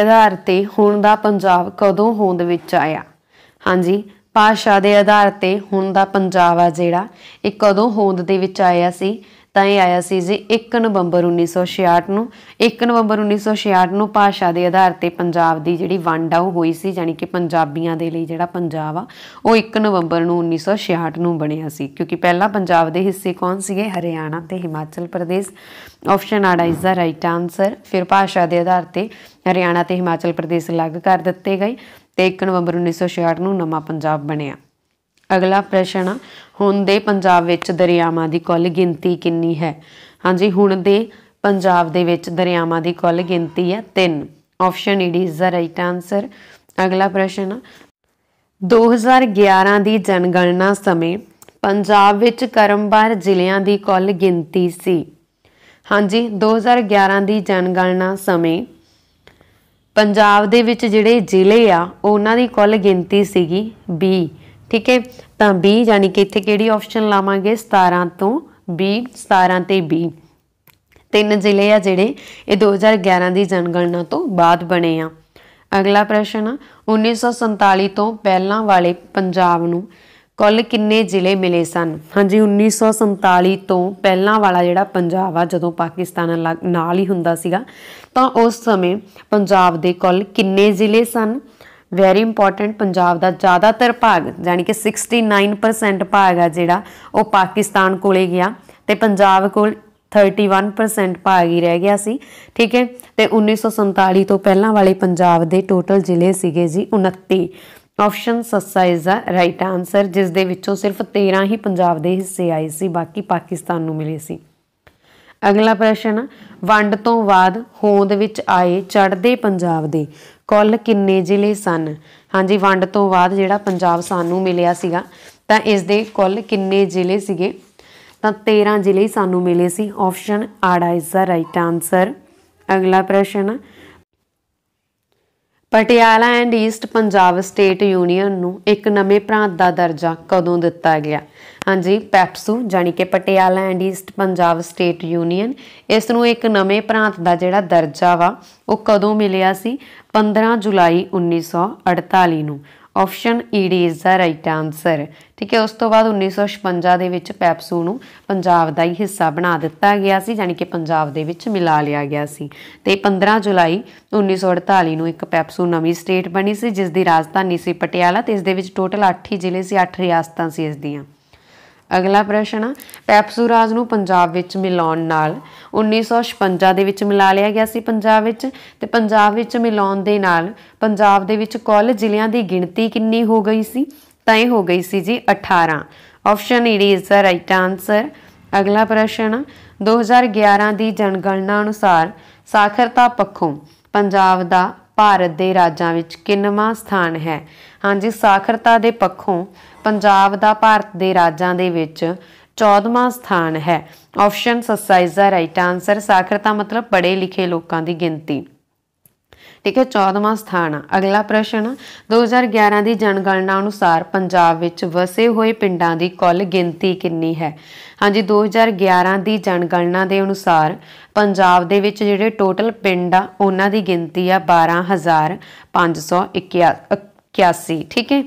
आधार ते हुण दा पंजाब कदों होंद विच आया? हाँ जी, भाषा के आधार ते हुण दा पंजाब आ जिहड़ा इह कदों होंद दे विच आया सी? तां इह आया सी जी 1 नवंबर 1966 नूं। 1 नवंबर 1966 नूं भाषा के आधार ते पंजाब दी जिहड़ी वंड आ होई सी, जानी कि पंजाबियां दे लई जिहड़ा पंजाब आ वो 1 नवंबर 1966 नूं बनिया सी, क्योंकि पहला पंजाब दे हिस्से कौन सीगे? हरियाणा ते हिमाचल प्रदेश। ऑप्शन आड़ा इज द राइट आंसर। फिर भाषा के आधार ते हरियाणा ते हिमाचल प्रदेश अलग कर दिते गए ते 1 नवंबर 1966 नूं नवां पंजाब बनिया। अगला प्रश्न, हुण दे पंजाब विच दरियावां दी कुल गिणती किन्नी है? हाँ जी, हुण दे पंजाब दे विच दरियावां दी कुल गिणती है 3। ऑप्शन ई डी इज द राइट आंसर। अगला प्रश्न, 2011 की जनगणना समय पंजाब विच क्रमवार जिलियां दी कुल गिणती सी? हाँ जी, 2011 की जनगणना समय पंजाब दे विच जिहड़े जिले आ उन्हां दी कुल गिणती सीगी 20, ठीक है। तो 20 जानी कि इत्थे किहड़ी ऑप्शन लावांगे? 17 तो 20, 17 ते 20। तीन जिले आ जिहड़े ये 2011 की जनगणना तो बाद बने आ। अगला प्रश्न 1947 तो पहला वाले पंजाब नूं कुल किन्ने जिले मिले सन। हाँ जी 1947 तो पहला वाला जिहड़ा पंजाब आ जदों पाकिस्तान नाल ही हुंदा सीगा तां उस समय पंजाब दे कुल किन्ने जिले सन। वैरी इंपॉर्टेंट, पंजाब का ज़्यादातर भाग जाने कि 69% भाग आ जिहड़ा वो पाकिस्तान कोले गया ते पंजाब कोल 31% भाग ही रह गया सी, ठीक है। तो 1947 तो पहला वाले पंजाब दे टोटल जिले सीगे जी 29। ऑप्शन सस्सा इज द राइट आंसर, जिस दे विचों सिर्फ 13 ही पंजाब दे हिस्से आए सी, बाकी पाकिस्तान नूं मिले सी। अगला प्रश्न वंड तो बाद होंद विच आए चढ़दे पंजाब दे कुल किन्ने जिले सन। हाँ जी वंड तो बाद जिहड़ा पंजाब सानू मिलिया सीगा तां इस दे कुल किन्ने जिले सीगे तां 13 जिले ही सानू मिले सी। ऑप्शन आड़ा इज द राइट आंसर। अगला प्रश्न Patiala and east Punjab state union नूं एक नवे प्रांत का दर्जा कदों दिता गया। हाँ जी पैप्सू जाने कि Patiala and east Punjab state Union इस नूं एक नवे प्रांत का जिहड़ा दर्जा वा वो कदों मिलिया सी 15 जुलाई 1948 नूं। ऑप्शन ईडी इज द राइट आंसर, ठीक है। उस तो बाद 1956 दे विच पैप्सू नूं पंजाब दा ही हिस्सा बना दिता गया सी, जानी कि पंजाब दे विच मिला लिया गया सी ते 15 जुलाई 1948 नूं एक पैप्सू नवीं स्टेट बनी सी जिस दी राजधानी सी पटियाला ते इस दे विच टोटल 8 ही जिले सी, 8 रियासतां सी इस दियां। अगला प्रश्न पैप्सू राज नूं पंजाब विच मिलाउण नाल 1956 दे विच मिला लिया गया सी पंजाब विच ते पंजाब विच मिलाउण दे नाल पंजाब दे विच कुल जिलियां दी गिणती किन्नी हो गई सी तां हो गई सी जी 18। ऑप्शन ईडी इज द राइट आंसर। अगला प्रश्न 2011 दी जनगणना अनुसार साखरता पक्षों पंजाब दा भारत दे राज्यां विच किन्नवां स्थान है। हाँ जी साखरता दे पक्षों पंजाब दा भारत दे राज्यां दे विच 14वां स्थान है। ऑप्शन सस्सा इज दा राइट आंसर। साखरता मतलब पढ़े लिखे लोगों की गिनती, ठीक है, 14वां स्थान। अगला प्रश्न 2011 की जनगणना अनुसार पंजाब विच वसे हुए पिंडां दी कुल गिनती किन्नी है। हाँ जी 2011 की जनगणना के अनुसार पंजाब दे विच जिहड़े टोटल पिंड आ उन्हां दी गिनती आ 12,581, ठीक है।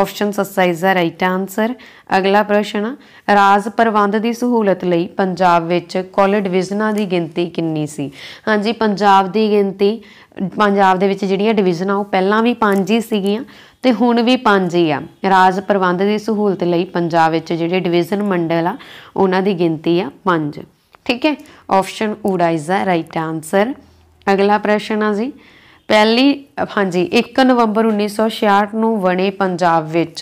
ऑप्शन सस्सा इज दा राइट आंसर। अगला प्रश्न राज प्रबंध की सहूलत लई पंजाब विच कुल डिविजनां की गिनती किन्नी सी। हाँ जी पंजाब की गिनती पंजाब दे विच जिहड़ियां डिविजनां वो पहलां भी 5 ही सीगियां ते हुण भी 5 ही आ। राज प्रबंध की सहूलत लई पंजाब विच जिहड़े डिविजन मंडल आ उन्हां की गिनती आ 5, ठीक है। ऑप्शन ऊड़ा इज दा राइट आंसर। अगला प्रश्न आ जी पहली हाँ जी 1 नवंबर 1966 नूं बने पंजाब विच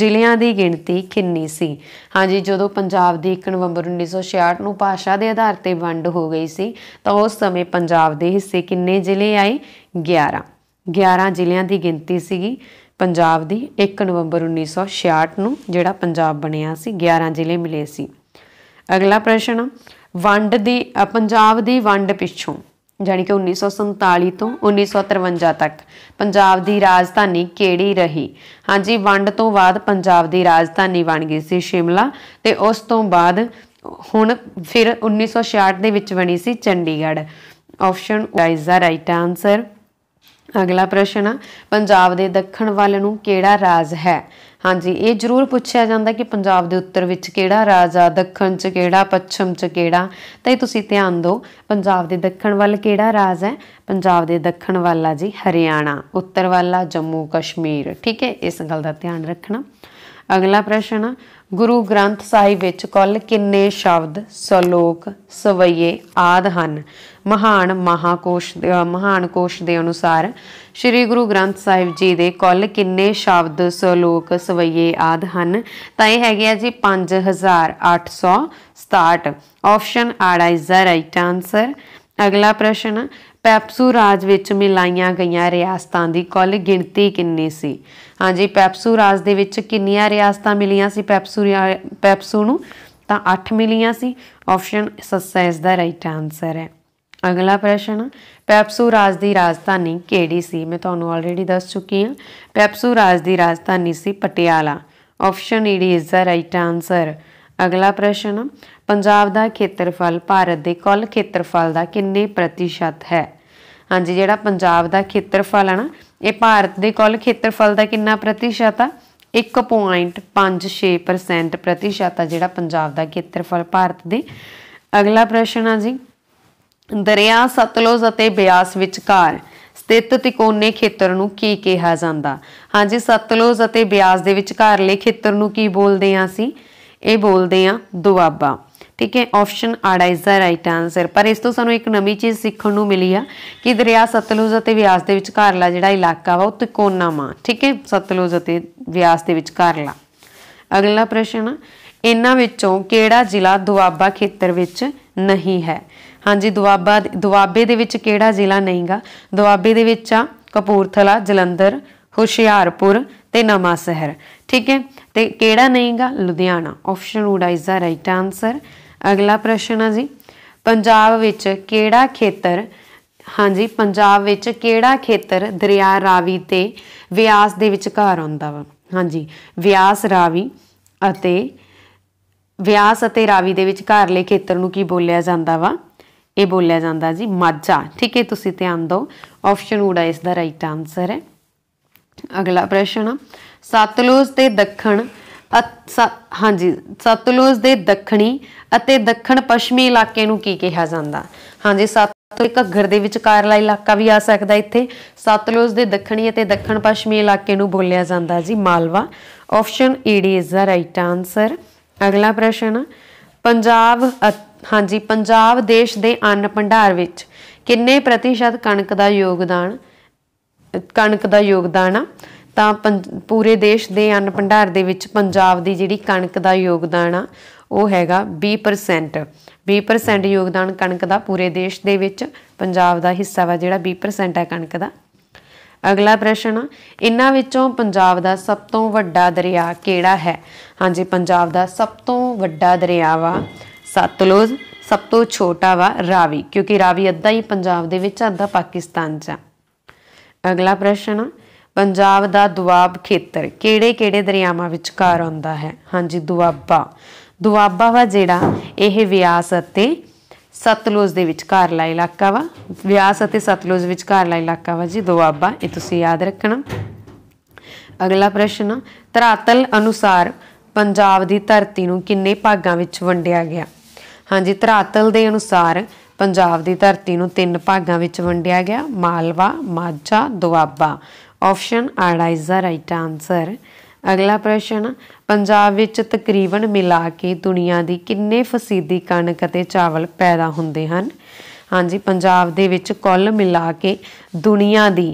जिलियां दी गिणती किन्नी सी। हाँ जी जदों पंजाब दी 1 नवंबर 1966 नूं भाषा के आधार पर वंड हो गई सी तो उस समय पंजाब दे हिस्से किन्ने जिले आए 11 जिलियां दी गिणती सीगी पंजाब दी 1 नवंबर 1966 नूं जिहड़ा पंजाब बनिया सी 11 जिले मिले सी। अगला प्रश्न वंड दी पंजाब दी वंड पिछों जाने कि 1947 तो 1953 तक पंजाब की राजधानी केड़ी रही। हाँ जी वंड तो बाद पंजाब की राजधानी बन गई सी शिमला ते उस तो बाद हुण फिर 1966 दे विच बनी सी Chandigarh. Option is the right answer. अगला प्रश्न पंजाब के दक्षिण वल नूं केड़ा राज है। हाँ जी ये जरूर पूछा जाता कि पंजाब के उत्तर विच केड़ा राज आ, दक्षण च केड़ा, पच्छम च केड़ा, तो ये तुसीं ध्यान दो पंजाब के दक्षिण वल केड़ा राज है। पंजाब के दक्षिण वल आ जी हरियाणा, उत्तर वल आ जम्मू कश्मीर, ठीक है, इस गल का ध्यान रखना। अगला प्रश्न गुरु ग्रंथ साहिब विच कुल किन्ने शब्द सलोक सवैये आदि हन। महान कोश के अनुसार श्री गुरु ग्रंथ साहिब जी के कुल किन्ने शब्द सलोक सवैये आदि हन तो यह है जी 5867। ऑप्शन आड़ा इज द राइट आंसर। अगला प्रश्न पैप्सू राज विच मिलाईयां गईयां रियासतां दी कुल गिणती किन्नी सी। हाँ जी पैप्सू राज दे विच किन्नियां रियासतां मिलियां सी पैप्सू नूं तां 8 मिलियां सी। ऑप्शन सस्सा इज द राइट आंसर है। अगला प्रश्न पैप्सू राज दी राजधानी केड़ी सी, मैं तुहानूं ऑलरेडी दस चुकी हाँ। पैप्सू राज दी राजधानी सी पटियाला। ऑप्शन ईडी इज द राइट आंसर। अगला प्रश्न, पंजाब का खेत्रफल भारत के कुल खेत्रफल का कितने प्रतिशत है? हाँ जी, जो पंजाब का खेत्रफल है ना, ये भारत के कुल खेत्रफल का कितना प्रतिशत आ? 1.56% प्रतिशत आ जो पंजाब का खेत्रफल भारत के। अगला प्रश्न है जी, दरिया सतलुज और ब्यास विचकार स्थित तिकोने खेत्र नूं की कहा जाता? हाँ जी, सतलुज और ब्यास दे विचकारले खेत्र नूं की बोलते हैं असीं? ये बोलते हैं दुआबा। ठीक है, ऑप्शन आड़ा इज द राइट आंसर। पर इस तो सानू एक नवी चीज़ सीखण नूं मिली है कि दरिया सतलुज और ब्यास दे विचकारला जिहड़ा इलाका वा वो तिकोना वा। ठीक है, सतलुज और ब्यास दे विचकारला। अगला प्रश्न, इन्हां विचों किहड़ा जिला दुआबा खेत्र विच नहीं है? हाँ जी, दुआबे दे विच केड़ा जिला नहीं गा? दुआबे दे विच कपूरथला, जलंधर, हुशियारपुर ते नवा शहर। ठीक है, ते केड़ा नहीं गा? लुधियाना। ऑप्शन उड़ा इज द राइट आंसर। अगला प्रश्न है जी, पंजाब विच केड़ा खेत्र, हाँ जी, पंजाब विच केड़ा खेत्र दरिया रावी ते व्यास दे विचकार आउंदा वा? हाँ जी, व्यास रावी अते व्यास अते रावी दे विचकारले खेत्र नूं की बोलिया जांदा वा? ये बोलिया जाता जी माझा। ठीक है, तुसी ध्यान दो, ऑप्शन उड़ा इसका राइट आंसर है। अगला प्रश्न, सतलुज के दक्षण, हाँ जी, सतलुज के दक्षिणी और दक्षिण पश्चिमी इलाके नूं की कहा जाता? हाँ जी, सतलुज घग्गर दे विचकारला इलाका भी आ सकता। इत्थे सतलुज के दक्षिणी और दक्षिण पश्चिमी इलाके नूं बोलिया जाता जी मालवा। ऑप्शन ईडी इज द राइट आंसर। अगला प्रश्न, पंजाब, हाँ जी, पंजाब देश के अन्न भंडार विच किन्ने प्रतिशत कणक का योगदान आ? तो पूरे देश के अन्न भंडार दे विच पंजाब की जिहड़ी कणक का योगदान आ वो हैगा 20%। 20% योगदान कणक का पूरे देश के विच पंजाब का हिस्सा वा जिहड़ा 20% है कणक का। अगला प्रश्न, इन्हां विचों पंजाब का सब तो वड्डा दरिया किहड़ा है? हाँ जी, पंजाब का सब तो वड्डा दरिया वा सतलुज, सब तो छोटा वा रावी, क्योंकि रावी अद्धा ही पंजाब दे विच अद्धा पाकिस्तान च। अगला प्रश्न, पंजाब का दुआब खेत्र किहड़े किहड़े दरियावां विचकार आउंदा है? हाँ जी, दुआबा वा जिहड़ा यह व्यास अते सतलुज दे विचकारला इलाका वा। व्यास अते सतलुज विचकारला इलाका वा जी दुआबा, ये तुसीं याद रखना। अगला प्रश्न, धरातल अनुसार पंजाब की धरती नूं किन्ने भागां विच वंडिया गया? हाँ जी, धरातल के अनुसार पंजाब की धरती को 3 भागों में वंडिया गया, मालवा, माझा, दुआबा। ऑप्शन आड़ा इज द राइट आंसर। अगला प्रश्न, पंजाब में तकरीबन मिला के दुनिया की कितने फीसदी कणक और चावल पैदा होते हैं? हाँ जी, पंजाब के कुल मिला के दुनिया की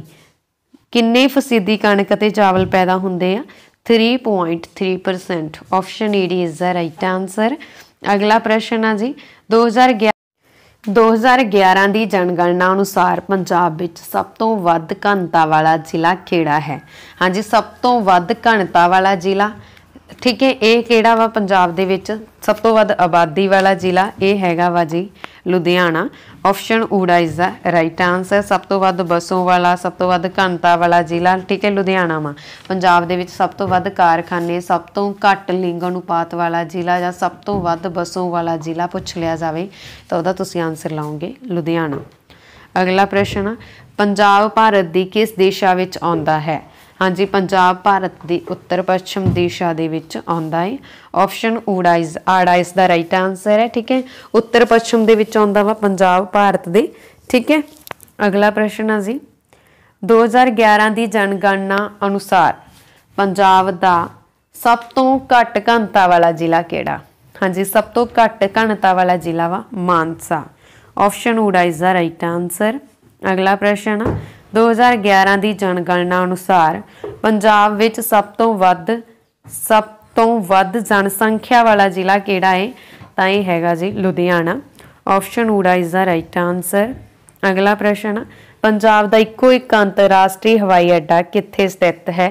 कितने फीसदी कणक और चावल पैदा होते हैं? 3.3%। ऑप्शन ए डी इज द राइट आंसर। अगला प्रश्न है जी, 2011 की जनगणना अनुसार पंजाब में सब तो वध घनता वाला जिला केड़ा है? हाँ जी, सब तो वध घनता वाला जिला, ठीक है, ये केड़ा वा पंजाब दे विच सब तो वध आबादी वाला जिला? ये हैगा वा जी लुधियाना। ऑप्शन ऊड़ा इज द राइट आंसर। सब तो वध बसों वाला, सब तो वध घनता वाला जिला, ठीक है, लुधियाना वा। पंजाब दे विच सब तो वध कारखाने, सब तो घट लिंग अनुपात वाला जिला या सब तो वध बसों वाला जिला पुछ लिया जाए तो उहदा तुसीं आंसर लाओगे लुधियाना। अगला प्रश्न, पंजाब भारत की किस दिशा विच आउंदा है? हाँ जी, पंजाब भारत की उत्तर पश्चिम दिशा दे विच आउंदा है। ऑप्शन आड़ा इस दा राइट आंसर है। ठीक है, उत्तर पश्चिम दे विच आउंदा वा पंजाब भारत दे। ठीक है, अगला प्रश्न है जी, 2011 की जनगणना अनुसार पंजाब का सब तो घट घनता वाला जिला केड़ा? हाँ जी, सब तो घट घनता वाला जिला वा मानसा। ऑप्शन ऊड़ा इज दा राइट आंसर। अगला प्रश्न, 2011 की जनगणना अनुसार पंजाब विच सब तो वध जनसंख्या वाला जिला केड़ा है? तो यह हैगा जी लुधियाना। ऑप्शन ऊड़ा इज द राइट आंसर। अगला प्रश्न, पंजाब का इक्को एक अंतर्राष्ट्रीय हवाई अड्डा कित्थे स्थित है?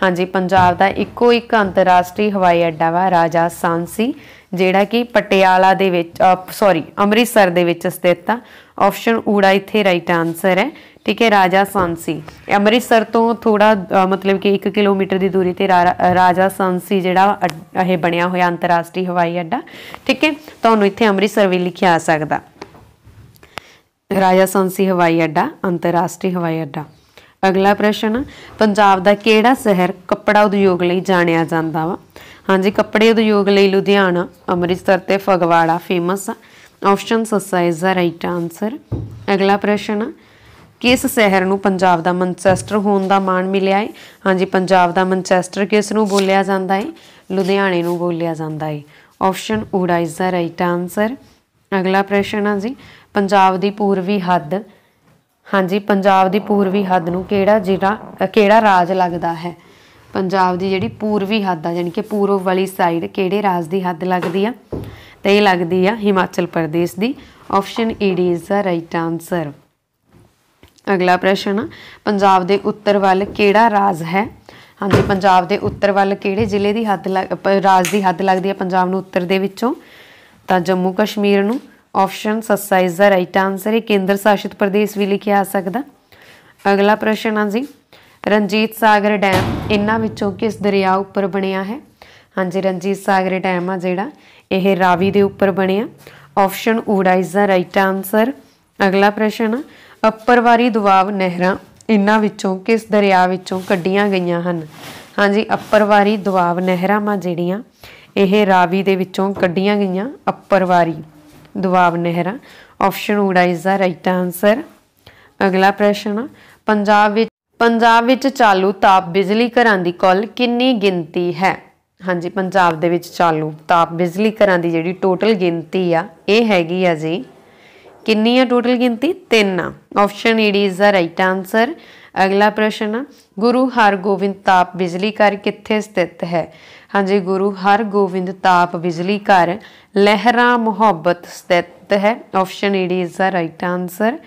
हाँ जी, पंजाब का इक्को एक अंतर्राष्ट्रीय हवाई अड्डा वा राजा सांसी, जिहड़ा कि पटियाला अमृतसर दे विच स्थित आ। ऑप्शन ऊड़ा इत्थे राइट आंसर है। ठीक है राजा सांसी अमृतसर तो थोड़ा मतलब कि 1 किलोमीटर की दूरी पर राजा सांसी जिहड़ा यह बनिया होया अंतरराष्ट्रीय हवाई अड्डा ठीक है। तो इत्थे अमृतसर भी लिखिया आ सकता राजा सांसी हवाई अड्डा अंतरराष्ट्रीय हवाई अड्डा। अगला प्रश्न पंजाब का केड़ा शहर कपड़ा उद्योग लई जानिया जांदा वा। हाँ जी कपड़े उद्योग लई लुधियाना अमृतसर ते फगवाड़ा फेमस आ। Option 6 is the right answer. अगला प्रश्न किस शहर नूं पंजाब दा मैनचेस्टर होण दा मान मिलिया है। हाँ जी पंजाब दा मैनचेस्टर किस नूं बोलिया जांदा है लुधियाणे नूं बोलिया जांदा है। ऑप्शन ऊड़ा इज द राइट आंसर। अगला प्रश्न है जी पंजाब की पूर्वी हद। हाँ जी पंजाब की पूर्वी हद नूं केड़ा जिला केड़ा राज लगदा है। पंजाब की जिहड़ी पूर्वी हद आ यानी कि पूर्व वाली साइड केड़े राज की हद लगदी आ तो यह लगदी आ हिमाचल प्रदेश की। ऑप्शन ई डी इज द राइट आंसर। अगला प्रश्न पंजाब के उत्तर वाल केड़ा राज है। हाँ जी पंजाब के उत्तर वाल केड़े जिले की हद राज की हद लगदी है पंजाब नूं उत्तर दे विचों तो जम्मू कश्मीर नूं। Option 7 is the right answer. ये केंद्र शासित प्रदेश भी लिखिया आ सकता। अगला प्रश्न है जी रंजीत सागर डैम इन्हां विचों किस दरिया उपर बनिया है। हाँ जी रंजीत सागर डैम आ जिहड़ा यह रावी दे उपर बनिया। ऑप्शन ऊड़ा इज द राइट आंसर। अगला प्रश्न अप्परवारी दुआब नहरां इन्हां विचों किस दरिया विचों कड्डियां गईयां हन। हाँ जी अप्परवारी दुआब नहरां आ जिहड़ियां यह रावी दे विचों कड्डियां गईयां अप्परवारी दुआब नहरां। ऑप्शन ऊड़ा इज द राइट आंसर। अगला प्रश्न पंजाब विच चालू ताप बिजली घरां दी कुल कितनी गिनती है। हाँ जी पंजाब दे विच चालू ताप बिजली घरां दी जिहड़ी टोटल गिनती आ यह हैगी आ जी कितनी आ टोटल गिनती 3 आ। ऑप्शन ई डी इज द राइट आंसर। अगला प्रश्न गुरु हरगोबिंद ताप बिजली घर कित्थे स्थित है। हाँ जी गुरु हरगोबिंद ताप बिजली घर लहरा मुहब्बत स्थित है। ऑप्शन ई डी इज द राइट आंसर।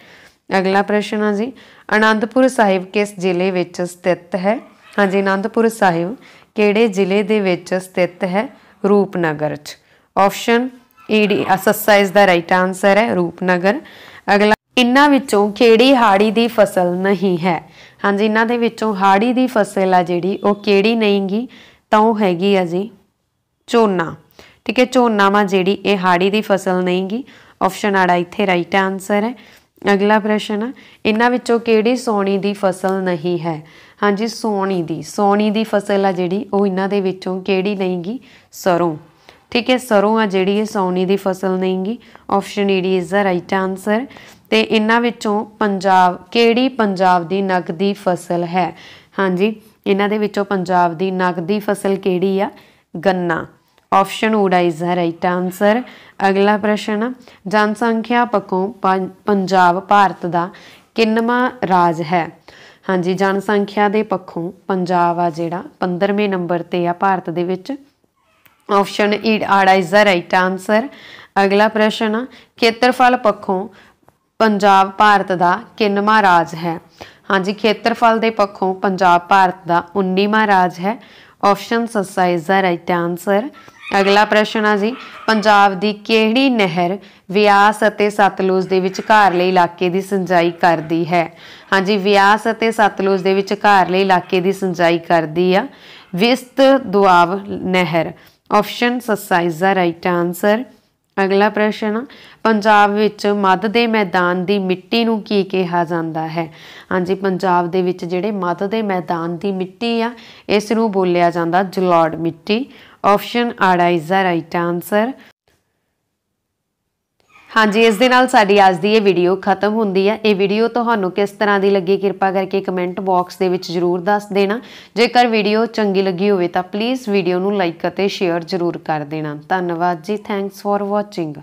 अगला प्रश्न है जी आनंदपुर साहिब किस जिले विच स्थित है। हाँ जी आनंदपुर साहिब केड़े जिले दे विच स्थित है रूपनगर च। ऑप्शन ई डी 7 इज द राइट आंसर है रूपनगर। अगला इन्हां विचों केड़ी हाड़ी की फसल नहीं है। हाँ जी इन्हां दे विचों हाड़ी की फसल आ जिहड़ी ओह केड़ी नहीं गी तो हैगी आ जी झोना ठीक है झोना वा जिहड़ी यह हाड़ी की फसल नहीं गी। ऑप्शन आड़ा इत्थे राइट आंसर है। अगला प्रश्न इन्हां विचों केड़ी सोनी की फसल नहीं है। हाँ जी सोनी की फसल आ जिहड़ी ओह इन्हां दे विचों केड़ी नहीं गी सरों ठीक है सरों आ जिहड़ी सोनी की फसल नहीं गी। ऑप्शन ई डी इज द राइट आंसर। तो इन्हां विचों पंजाब की नकदी फसल है। हाँ जी इन्हां दे विचों पंजाब की नकदी फसल केड़ी आ गन्ना। ऑप्शन ऊड़ा इज द राइट आंसर। अगला प्रश्न जनसंख्या पक्षों पंजाब भारत का किन्नवा राज है। हाँ जी जनसंख्या के पक्षों पंजाब आ जिहड़ा 15वें नंबर ते आ भारत दे विच। ऑप्शन ई आड़ा इज द राइट आंसर। अगला प्रश्न खेत्रफल पक्षों पंजाब भारत का किन्नवा राज है। हाँ जी खेत्रफल के पक्षों पंजाब भारत का 19वां राज है। Option 7 is the right answer. अगला प्रश्न है जी पंजाब की किहड़ी नहर व्यास अते सतलुज के विचकारले इलाके की सिंचाई करती है। हाँ जी व्यास अते सतलुज के विचकारले इलाके की सिंचाई करती है विस्त दुआब नहर। Option 7 is the right answer. अगला प्रश्न पंजाब विच मद दे मैदान की मिट्टी नूं की कहा जाता है। हाँ जी पंजाब दे विच जिहड़े मद दे मैदान की मिट्टी आ इस नूं बोलिया जाता जलौड़ मिट्टी। ऑप्शन आड़ा इज द राइट आंसर। हाँ जी इस दे नाल साडी अज दी ये वीडियो खत्म हुंदी है। ये वीडियो तुहानूं किस तरह की लगी कृपा करके कमेंट बॉक्स दे विच जरूर दस देना। जेकर वीडियो चंगी लगी होवे तां प्लीज़ वीडियो नूं लाइक अते शेयर जरूर कर देना। धन्नवाद जी। Thanks for watching.